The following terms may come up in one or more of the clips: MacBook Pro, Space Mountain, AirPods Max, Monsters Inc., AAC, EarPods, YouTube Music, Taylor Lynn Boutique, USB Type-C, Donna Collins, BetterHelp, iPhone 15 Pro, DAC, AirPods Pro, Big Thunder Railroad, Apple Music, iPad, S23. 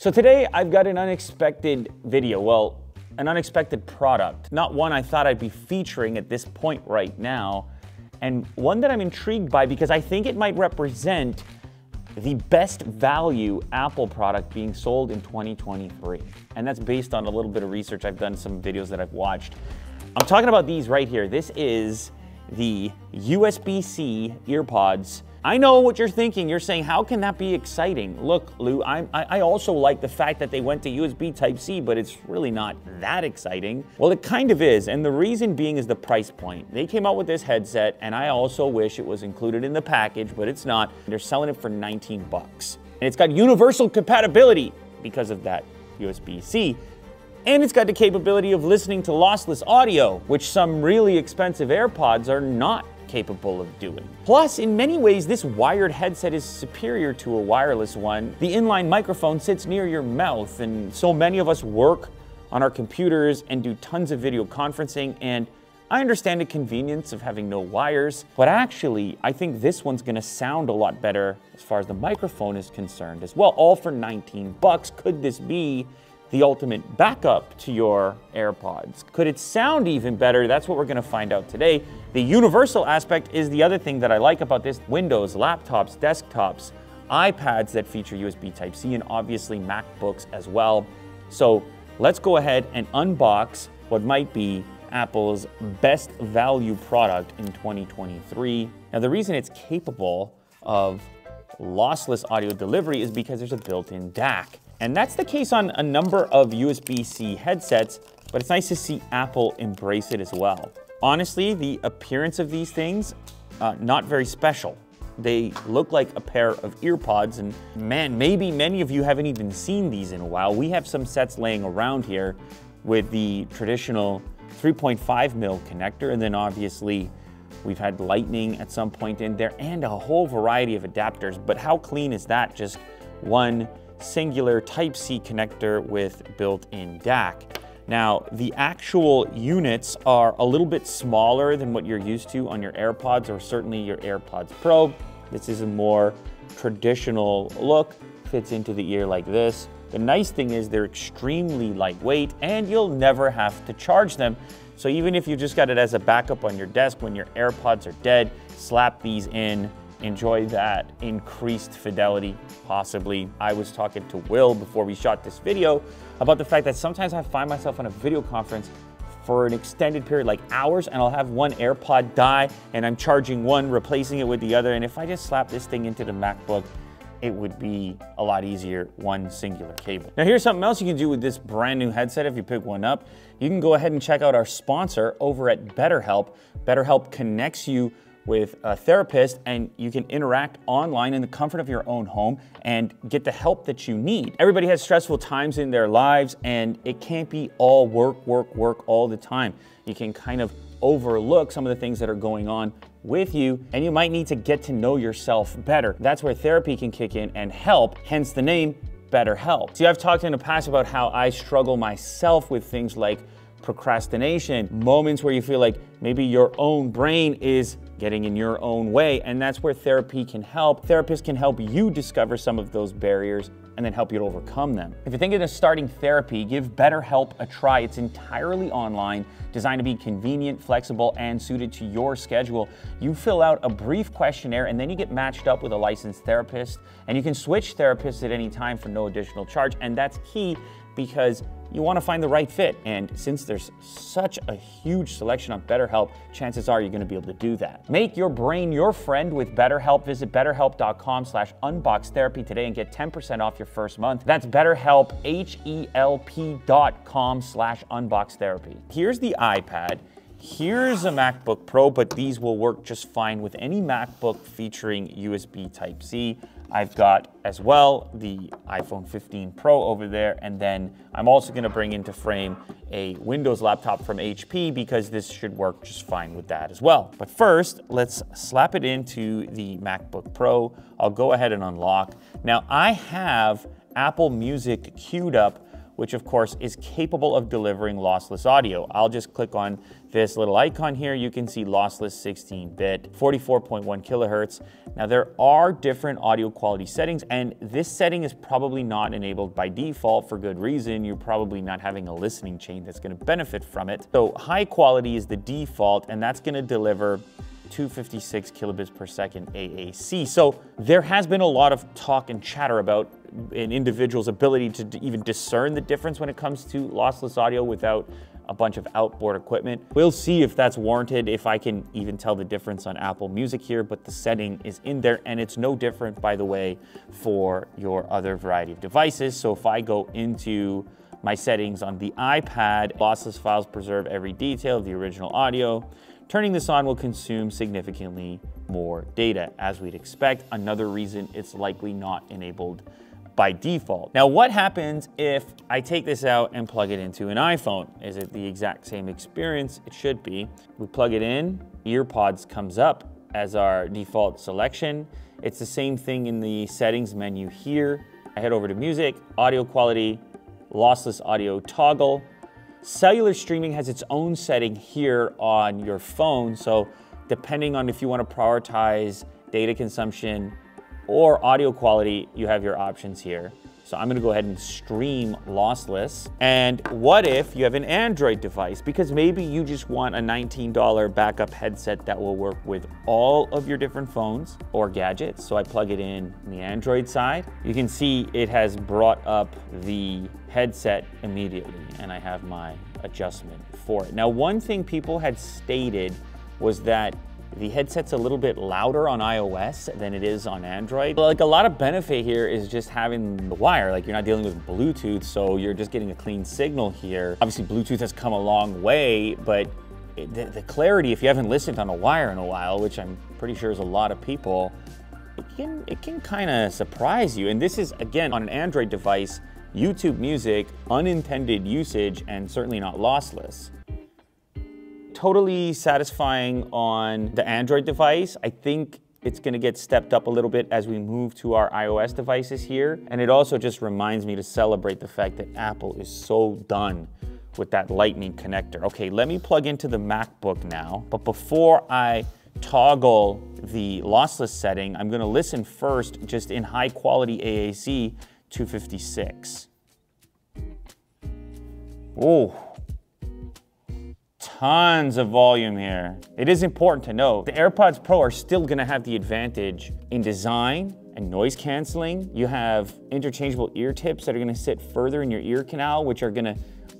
So today I've got an unexpected video, well, an unexpected product. Not one I thought I'd be featuring at this point right now, and one that I'm intrigued by because I think it might represent the best value Apple product being sold in 2023. And that's based on a little bit of research I've done, some videos that I've watched. I'm talking about these right here. This is the USB-C EarPods. I know what you're thinking. You're saying, how can that be exciting? Look, Lou, I also like the fact that they went to USB Type-C, but it's really not that exciting. Well, it kind of is, and the reason being is the price point. They came out with this headset, and I also wish it was included in the package, but it's not. They're selling it for 19 bucks. And it's got universal compatibility because of that USB-C. And it's got the capability of listening to lossless audio, which some really expensive AirPods are not capable of doing. Plus, in many ways, this wired headset is superior to a wireless one. The inline microphone sits near your mouth, and so many of us work on our computers and do tons of video conferencing, and I understand the convenience of having no wires, but actually, I think this one's gonna sound a lot better as far as the microphone is concerned as well, all for 19 bucks. Could this be the ultimate backup to your AirPods? Could it sound even better? That's what we're gonna find out today. The universal aspect is the other thing that I like about this. Windows, laptops, desktops, iPads that feature USB Type-C, and obviously MacBooks as well. So let's go ahead and unbox what might be Apple's best value product in 2023. Now, the reason it's capable of lossless audio delivery is because there's a built-in DAC. And that's the case on a number of USB-C headsets, but it's nice to see Apple embrace it as well. Honestly, the appearance of these things, not very special. They look like a pair of EarPods, and man, maybe many of you haven't even seen these in a while. We have some sets laying around here with the traditional 3.5 mil connector, and then obviously we've had Lightning at some point in there, and a whole variety of adapters, but how clean is that? Just one singular Type-C connector with built-in DAC. Now, the actual units are a little bit smaller than what you're used to on your AirPods or certainly your AirPods Pro. This is a more traditional look, fits into the ear like this. The nice thing is they're extremely lightweight and you'll never have to charge them. So even if you just got it as a backup on your desk when your AirPods are dead, slap these in. Enjoy that increased fidelity, possibly. I was talking to Will before we shot this video about the fact that sometimes I find myself on a video conference for an extended period, like hours, and I'll have one AirPod die, and I'm charging one, replacing it with the other, and if I just slap this thing into the MacBook, it would be a lot easier, one singular cable. Now here's something else you can do with this brand new headset if you pick one up. You can go ahead and check out our sponsor over at BetterHelp. BetterHelp connects you with a therapist, and you can interact online in the comfort of your own home and get the help that you need. Everybody has stressful times in their lives, and it can't be all work, work, work all the time. You can kind of overlook some of the things that are going on with you, and you might need to get to know yourself better. That's where therapy can kick in and help, hence the name BetterHelp. See, I've talked in the past about how I struggle myself with things like procrastination, moments where you feel like maybe your own brain is getting in your own way, and that's where therapy can help. Therapists can help you discover some of those barriers and then help you to overcome them. If you're thinking of starting therapy, give BetterHelp a try. It's entirely online, designed to be convenient, flexible, and suited to your schedule. You fill out a brief questionnaire, and then you get matched up with a licensed therapist, and you can switch therapists at any time for no additional charge, and that's key because you want to find the right fit. And since there's such a huge selection on BetterHelp, chances are you're going to be able to do that. Make your brain your friend with BetterHelp. Visit BetterHelp.com/unboxtherapy today and get 10% off your first month. That's BetterHelp, HELP.com/unboxtherapy. Here's the iPad. Here's a MacBook Pro, but these will work just fine with any MacBook featuring USB Type-C. I've got as well the iPhone 15 Pro over there, and then I'm also gonna bring into frame a Windows laptop from HP because this should work just fine with that as well. But first, let's slap it into the MacBook Pro. I'll go ahead and unlock. Now I have Apple Music queued up which of course is capable of delivering lossless audio. I'll just click on this little icon here. You can see lossless 16-bit, 44.1 kilohertz. Now there are different audio quality settings, and this setting is probably not enabled by default for good reason. You're probably not having a listening chain that's gonna benefit from it. So high quality is the default, and that's gonna deliver 256 kilobits per second AAC. So there has been a lot of talk and chatter about an individual's ability to even discern the difference when it comes to lossless audio without a bunch of outboard equipment. We'll see if that's warranted, if I can even tell the difference on Apple Music here, but the setting is in there, and it's no different, by the way, for your other variety of devices. So if I go into my settings on the iPad, lossless files preserve every detail of the original audio. Turning this on will consume significantly more data, as we'd expect. Another reason it's likely not enabled by default. Now, what happens if I take this out and plug it into an iPhone? Is it the exact same experience? It should be. We plug it in, EarPods comes up as our default selection. It's the same thing in the settings menu here. I head over to music, audio quality, lossless audio toggle. Cellular streaming has its own setting here on your phone, so depending on if you want to prioritize data consumption or audio quality, you have your options here. So I'm gonna go ahead and stream lossless. And what if you have an Android device? Because maybe you just want a $19 backup headset that will work with all of your different phones or gadgets. So I plug it in the Android side. You can see it has brought up the headset immediately, and I have my adjustment for it. Now, one thing people had stated was that the headset's a little bit louder on iOS than it is on Android. Like, a lot of benefit here is just having the wire. Like, you're not dealing with Bluetooth, so you're just getting a clean signal here. Obviously, Bluetooth has come a long way, but the clarity, if you haven't listened on a wire in a while, which I'm pretty sure is a lot of people, it can kind of surprise you. And this is, again, on an Android device, YouTube Music, unintended usage, and certainly not lossless. Totally satisfying on the Android device. I think it's gonna get stepped up a little bit as we move to our iOS devices here. And it also just reminds me to celebrate the fact that Apple is so done with that lightning connector. Okay, let me plug into the MacBook now. But before I toggle the lossless setting, I'm gonna listen first just in high quality AAC 256. Oh. Tons of volume here. It is important to know the AirPods Pro are still gonna have the advantage in design and noise canceling. You have interchangeable ear tips that are gonna sit further in your ear canal, which are gonna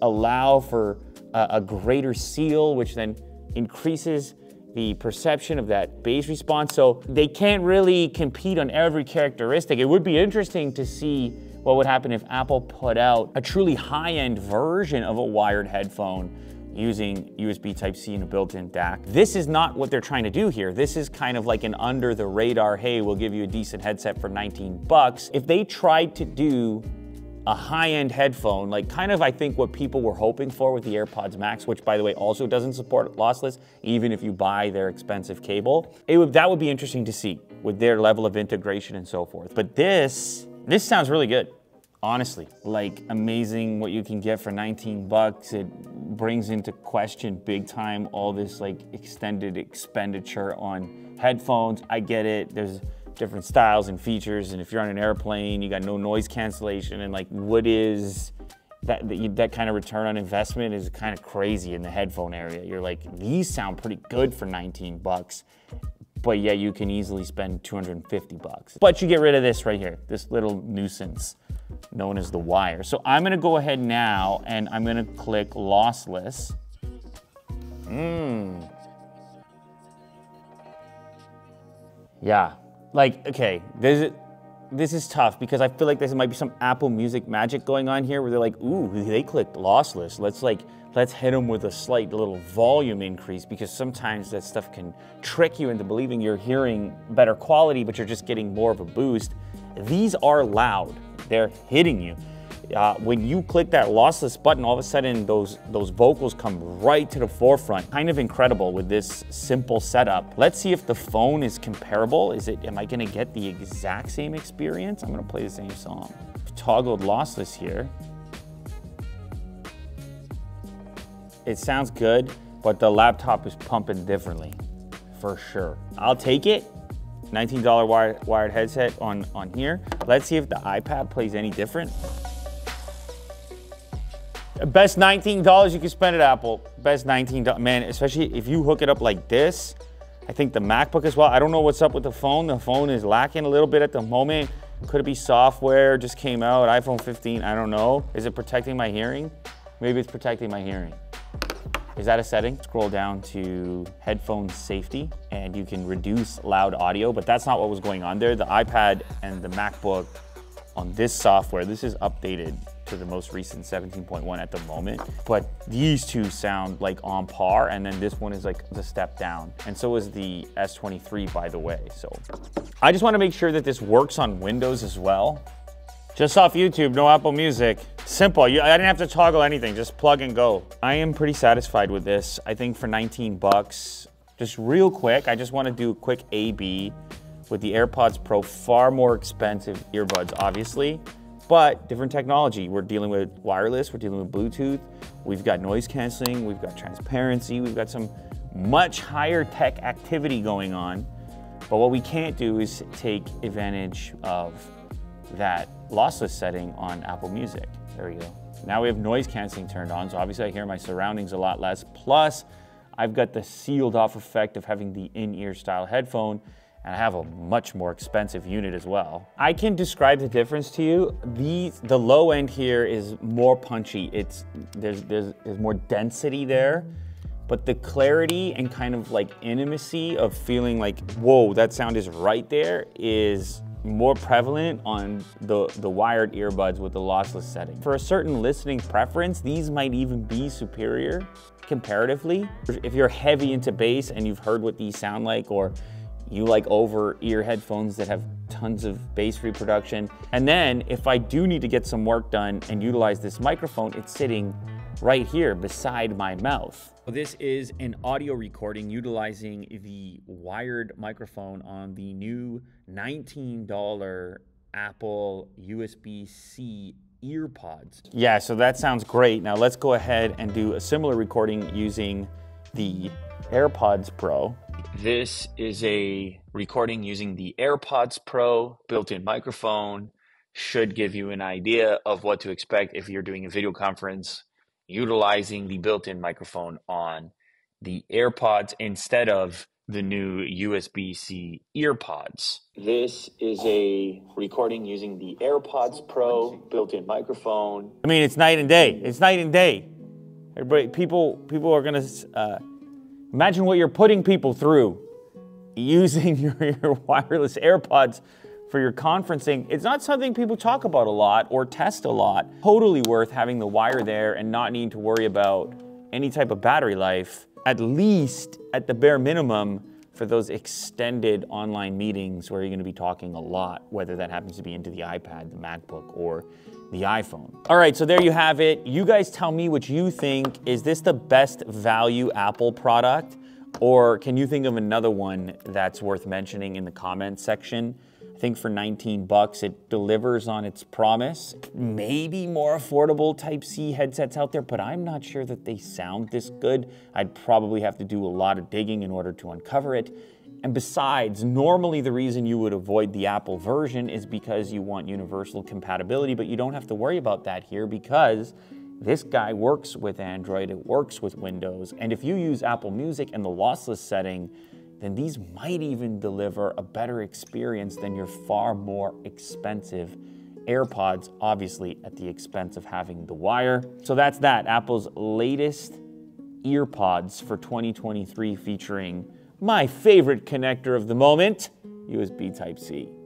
allow for a greater seal, which then increases the perception of that bass response. So they can't really compete on every characteristic. It would be interesting to see what would happen if Apple put out a truly high-end version of a wired headphone using USB Type-C and a built-in DAC. This is not what they're trying to do here. This is kind of like an under the radar, hey, we'll give you a decent headset for 19 bucks. If they tried to do a high-end headphone, like kind of I think what people were hoping for with the AirPods Max, which by the way also doesn't support lossless, even if you buy their expensive cable, that would be interesting to see with their level of integration and so forth. But this sounds really good. Honestly, like, amazing what you can get for 19 bucks. It brings into question big time all this like extended expenditure on headphones. I get it, there's different styles and features, and if you're on an airplane, you got no noise cancellation, and like, what is that, that kind of return on investment is kind of crazy in the headphone area. You're like, these sound pretty good for 19 bucks. But yeah, you can easily spend 250 bucks. But you get rid of this right here, this little nuisance known as the wire. So I'm gonna go ahead now and I'm gonna click lossless. Yeah, like, okay, this is tough because I feel like there might be some Apple Music magic going on here where they're like, ooh, they clicked lossless. Let's hit them with a slight little volume increase, because sometimes that stuff can trick you into believing you're hearing better quality, but you're just getting more of a boost. These are loud. They're hitting you. When you click that lossless button, all of a sudden those vocals come right to the forefront. Kind of incredible with this simple setup. Let's see if the phone is comparable. Am I gonna get the exact same experience? I'm gonna play the same song. Toggled lossless here. It sounds good, but the laptop is pumping differently, for sure. I'll take it. $19 wired headset on here. Let's see if the iPad plays any different. Best $19 you can spend at Apple. Best $19, man, especially if you hook it up like this. I think the MacBook as well. I don't know what's up with the phone. The phone is lacking a little bit at the moment. Could it be software just came out? iPhone 15, I don't know. Is it protecting my hearing? Maybe it's protecting my hearing. Is that a setting? Scroll down to headphone safety and you can reduce loud audio, but that's not what was going on there. The iPad and the MacBook on this software, this is updated to the most recent 17.1 at the moment, but these two sound like on par, and then this one is like the step down. And so is the S23, by the way. So I just wanna make sure that this works on Windows as well. Just off YouTube, no Apple Music. Simple, I didn't have to toggle anything, just plug and go. I am pretty satisfied with this. I think for 19 bucks, just real quick, I just wanna do a quick A/B with the AirPods Pro, far more expensive earbuds, obviously, but different technology. We're dealing with wireless, we're dealing with Bluetooth, we've got noise canceling, we've got transparency, we've got some much higher tech activity going on, but what we can't do is take advantage of that lossless setting on Apple Music. There we go. Now we have noise canceling turned on, so obviously I hear my surroundings a lot less. Plus, I've got the sealed off effect of having the in-ear style headphone, and I have a much more expensive unit as well. I can describe the difference to you. The low end here is more punchy. There's more density there, but the clarity and kind of like intimacy of feeling like, whoa, that sound is right there is more prevalent on the wired earbuds with the lossless setting. For a certain listening preference, these might even be superior comparatively. If you're heavy into bass and you've heard what these sound like, or you like over-ear headphones that have tons of bass reproduction. And then if I do need to get some work done and utilize this microphone, it's sitting right here beside my mouth. This is an audio recording utilizing the wired microphone on the new $19 Apple USB-C EarPods. Yeah, so that sounds great. Now let's go ahead and do a similar recording using the AirPods Pro. This is a recording using the AirPods Pro built-in microphone. Should give you an idea of what to expect if you're doing a video conference utilizing the built-in microphone on the AirPods instead of the new USB-C EarPods. This is a recording using the AirPods Pro built-in microphone. I mean, it's night and day. It's night and day. Everybody, people are gonna, imagine what you're putting people through using your wireless AirPods for your conferencing. It's not something people talk about a lot or test a lot. Totally worth having the wire there and not needing to worry about any type of battery life, at least at the bare minimum for those extended online meetings where you're gonna be talking a lot, whether that happens to be into the iPad, the MacBook, or the iPhone. All right, so there you have it. You guys tell me what you think. Is this the best value Apple product? Or can you think of another one that's worth mentioning in the comments section? I think for 19 bucks, it delivers on its promise. Maybe more affordable Type-C headsets out there, but I'm not sure that they sound this good. I'd probably have to do a lot of digging in order to uncover it. And besides, normally the reason you would avoid the Apple version is because you want universal compatibility, but you don't have to worry about that here because this guy works with Android, it works with Windows, and if you use Apple Music and the lossless setting, then these might even deliver a better experience than your far more expensive AirPods, obviously at the expense of having the wire. So that's that, Apple's latest EarPods for 2023 featuring my favorite connector of the moment, USB Type-C.